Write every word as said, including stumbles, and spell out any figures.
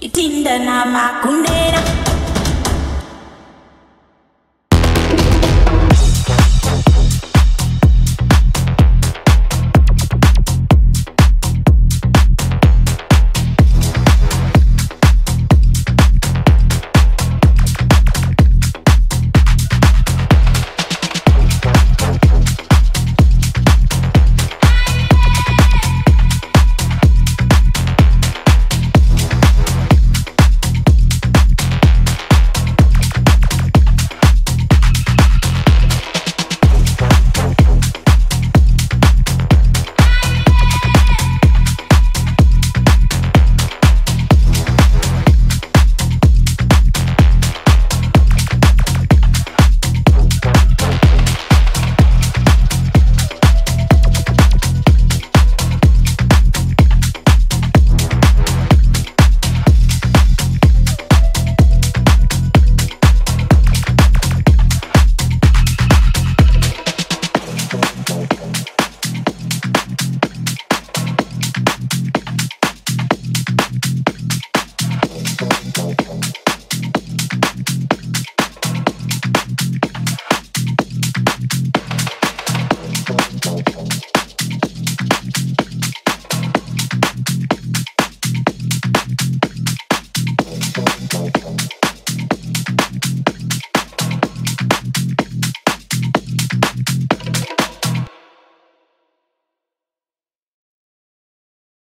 Itinda nama kundera.